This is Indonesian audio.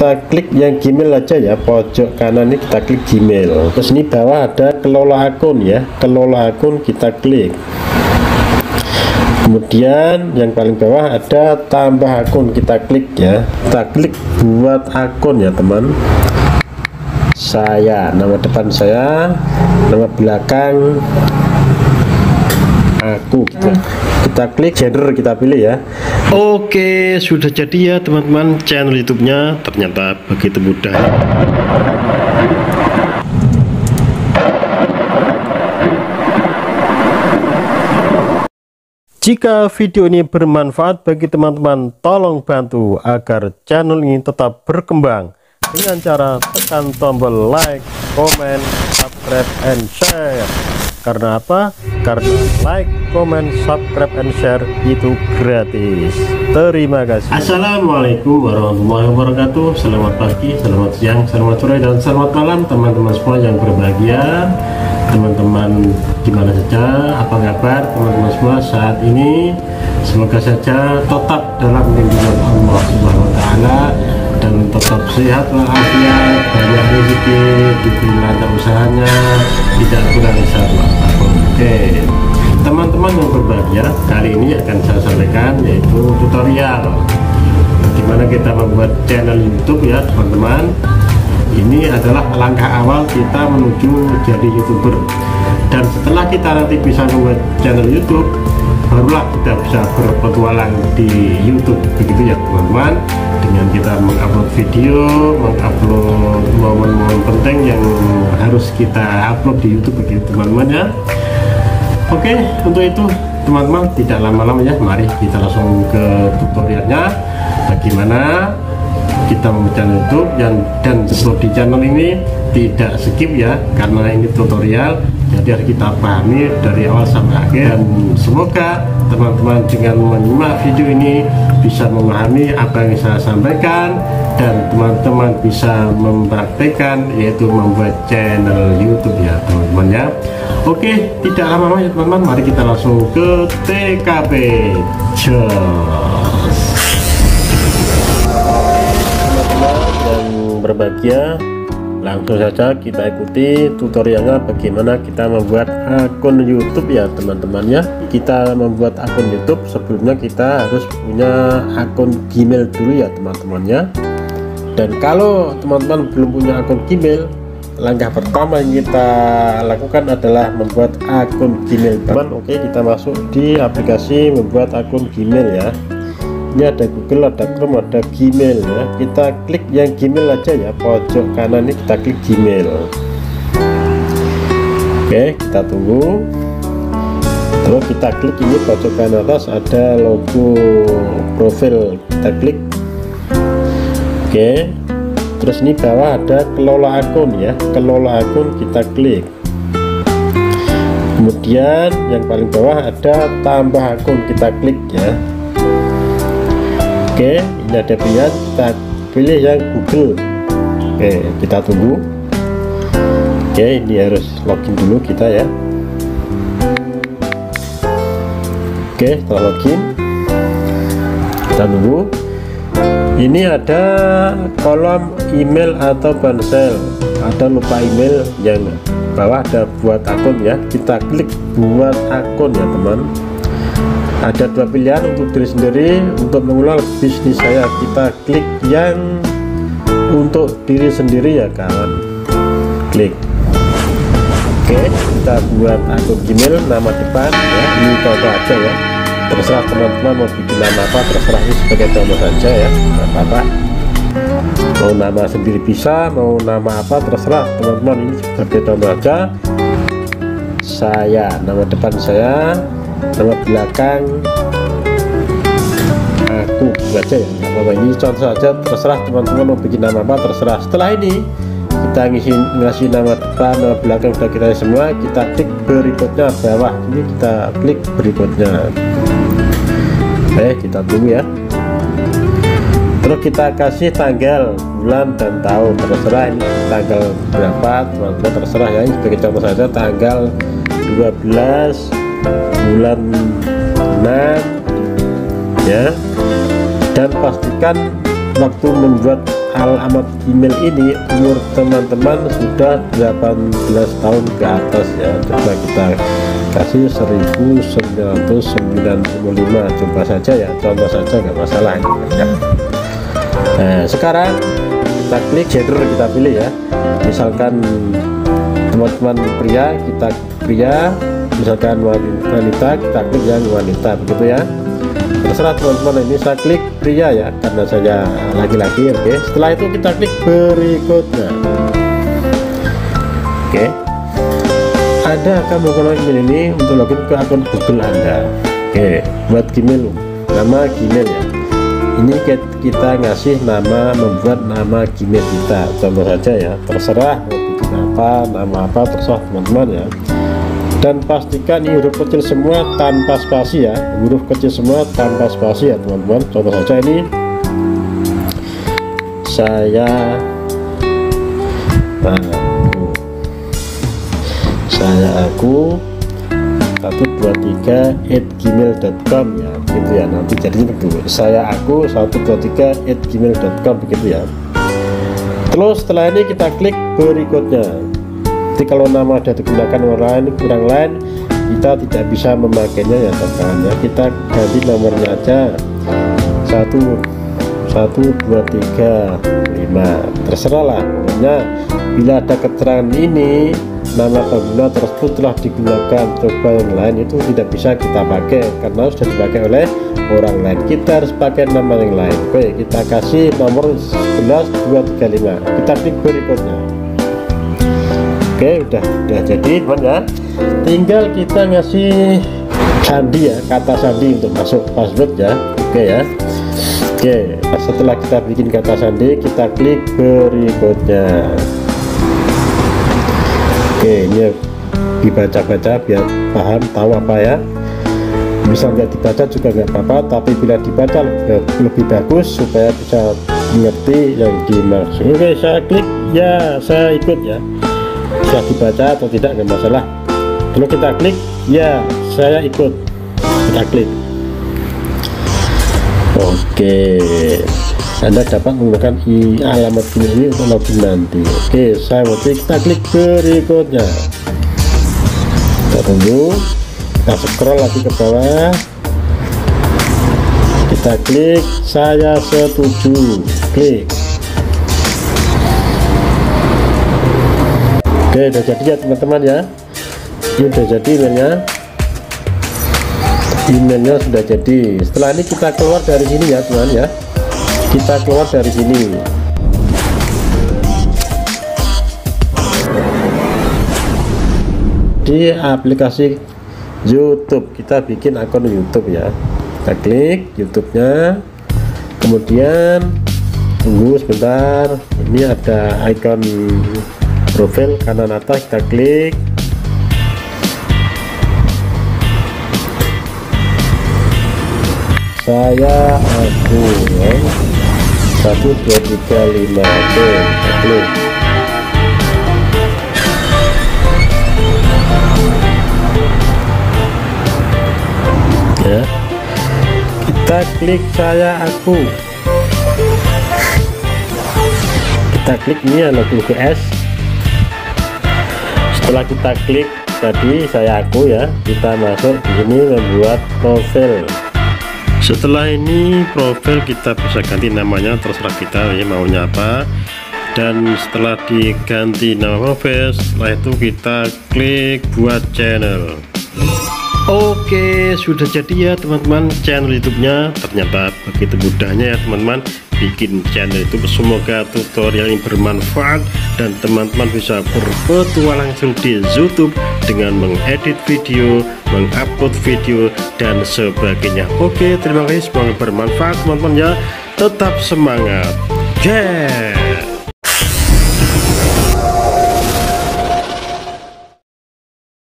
kita klik yang Gmail aja ya, pojok kanan ini kita klik Gmail. Terus ini bawah ada kelola akun ya, kelola akun kita klik. Kemudian yang paling bawah ada tambah akun, kita klik ya, kita klik buat akun ya teman. Saya, nama depan saya, nama belakang aku gitu. Kita klik gender, kita pilih ya. Oke, sudah jadi ya teman-teman channel YouTube-nya, ternyata begitu mudah. Jika video ini bermanfaat bagi teman-teman, tolong bantu agar channel ini tetap berkembang dengan cara tekan tombol like, comment, subscribe, and share. Karena apa? Karena like, comment, subscribe, and share itu gratis. Terima kasih. Assalamualaikum warahmatullahi wabarakatuh. Selamat pagi, selamat siang, selamat sore, dan selamat malam teman-teman semua yang berbahagia. Teman-teman gimana saja, apa kabar teman-teman semua saat ini? Semoga saja tetap dalam lindungan Allah Subhanahu wa taala dan tetap sehat walafiat, banyak rezeki, diberi lancar usahanya, tidak kurang satu apapun. Oke, teman-teman yang berbahagia, kali ini akan saya sampaikan yaitu tutorial gimana kita membuat channel YouTube ya teman-teman. Ini adalah langkah awal kita menuju jadi YouTuber, dan setelah kita nanti bisa membuat channel YouTube, barulah kita bisa berpetualang di YouTube, begitu ya teman-teman, dengan kita mengupload video, mengupload momen-momen penting yang harus kita upload di YouTube, begitu teman-teman ya. Oke, untuk itu teman-teman tidak lama-lama ya, mari kita langsung ke tutorialnya bagaimana kita membuat YouTube dan seluruh di channel ini tidak skip ya, karena ini tutorial jadi harus kita pahami dari awal sampai akhir. Dan semoga teman-teman dengan menyimak video ini bisa memahami apa yang saya sampaikan dan teman-teman bisa mempraktikkan yaitu membuat channel YouTube ya teman-teman ya. Oke, tidak lama-lama ya teman-teman, mari kita langsung ke TKP. Berbahagia, langsung saja kita ikuti tutorialnya bagaimana kita membuat akun YouTube ya teman-teman ya. Kita membuat akun YouTube, sebelumnya kita harus punya akun Gmail dulu ya teman-teman ya. Dan kalau teman-teman belum punya akun Gmail, langkah pertama yang kita lakukan adalah membuat akun Gmail teman. Oke, kita masuk di aplikasi membuat akun Gmail ya. Ini ada Google, ada Chrome, ada Gmail ya. Kita klik yang Gmail aja ya, pojok kanan ini kita klik Gmail. Oke, kita tunggu. Terus kita klik ini pojok kanan atas ada logo profil, kita klik. Oke, terus ini bawah ada kelola akun ya, kelola akun kita klik. Kemudian yang paling bawah ada tambah akun, kita klik ya. Oke, ini ada pilihan, kita pilih yang Google. Oke, kita tunggu. Oke, ini harus login dulu kita ya. Oke, setelah login kita tunggu. Ini ada kolom email atau ponsel, ada lupa email, yang bawah ada buat akun ya, kita klik buat akun ya teman. Ada dua pilihan, untuk diri sendiri, untuk mengulang bisnis saya, kita klik yang untuk diri sendiri ya kawan, klik. Oke, kita buat akun Gmail, nama depan ya, ini contoh aja ya, terserah teman-teman mau bikin nama apa, terserah ini sebagai contoh saja ya, nggak apa-apa, mau nama sendiri bisa, mau nama apa terserah teman-teman, ini sebagai contoh aja. Saya, nama depan saya, nama belakang aku baca ya, nama ini contoh saja, terserah teman-teman mau bikin nama apa terserah. Setelah ini kita ngasih nama depan, nama belakang sudah kita semua, kita klik berikutnya, bawah ini kita klik berikutnya. Kita tunggu ya. Terus kita kasih tanggal, bulan, dan tahun, terserah ini tanggal berapa teman-teman, terserah ya, ini sebagai contoh saja, tanggal 12 bulan 6 ya. Dan pastikan waktu membuat alamat Gmail ini umur teman-teman sudah 18 tahun ke atas ya. Coba kita kasih 1995, coba saja ya, contoh saja nggak masalah ya. Nah, sekarang kita klik gender, kita pilih ya, misalkan teman-teman pria kita pria, misalkan wanita kita klik yang wanita, begitu ya, terserah teman-teman. Ini saya klik pria ya karena saya laki-laki. Oke, setelah itu kita klik berikutnya. Oke, Anda akan menggunakan email ini untuk login ke akun Google Anda. Oke, buat Gmail, nama Gmail ya, ini kita ngasih nama, membuat nama Gmail kita, contoh saja ya, terserah mau bikin apa, nama apa, terserah teman-teman ya. Dan pastikan huruf kecil semua tanpa spasi ya, huruf kecil semua tanpa spasi ya teman-teman. Contoh saja ini saya aku 123@gmail.com ya, begitu ya, nanti jadi begitu, saya aku 123@gmail.com, begitu ya. Terus setelah ini kita klik berikutnya. Kalau nama sudah digunakan orang lain, kurang lain, kita tidak bisa memakainya ya teman-teman. Kita ganti nomornya aja 1 1 2 3 5, terserah lah pokoknya. Bila ada keterangan ini nama pengguna tersebut telah digunakan, coba yang lain itu tidak bisa kita pakai karena sudah dipakai oleh orang lain, kita harus pakai nama yang lain. Oke, kita kasih nomor 11235, kita klik berikutnya. Oke, udah jadi teman ya. Tinggal kita ngasih sandi ya, kata sandi untuk masuk password ya. Oke ya. Oke, setelah kita bikin kata sandi, kita klik berikutnya. Oke, ini dibaca-baca biar paham, tahu apa ya. Misal nggak dibaca juga nggak apa-apa, tapi bila dibaca lebih bagus supaya bisa mengerti yang dimaksud. Oke, saya klik ya, saya ikut ya. Sudah dibaca atau tidak enggak masalah. Lalu kita klik ya, saya ikut, kita klik. Oke, Anda dapat menggunakan alamat Gmail ini untuk login nanti. Oke, saya mau kita klik berikutnya, kita tunggu, kita scroll lagi ke bawah, kita klik saya setuju, klik. Oke, udah jadi ya teman-teman ya, ini udah jadi emailnya sudah jadi. Setelah ini kita keluar dari sini ya teman ya, kita keluar dari sini. Di aplikasi YouTube kita bikin akun YouTube ya, kita klik YouTube-nya, kemudian tunggu sebentar, ini ada icon profil kanan atas, kita klik. Saya aku ya 1 2 3 5, kita klik. Ya, kita klik saya aku, kita klik ini ya login ke S. Setelah kita klik tadi saya aku ya, kita masuk di sini membuat profil. Setelah ini profil kita bisa ganti namanya, terserah kita ya maunya apa. Dan setelah diganti nama profil, setelah itu kita klik buat channel. Oke, sudah jadi ya teman-teman channel YouTube-nya. Ternyata begitu mudahnya ya teman-teman bikin channel itu. Semoga tutorial ini bermanfaat dan teman-teman bisa berpetualang langsung di YouTube dengan mengedit video, mengupload video dan sebagainya. Oke, terima kasih, semoga bermanfaat teman-teman ya. Tetap semangat. Yeah.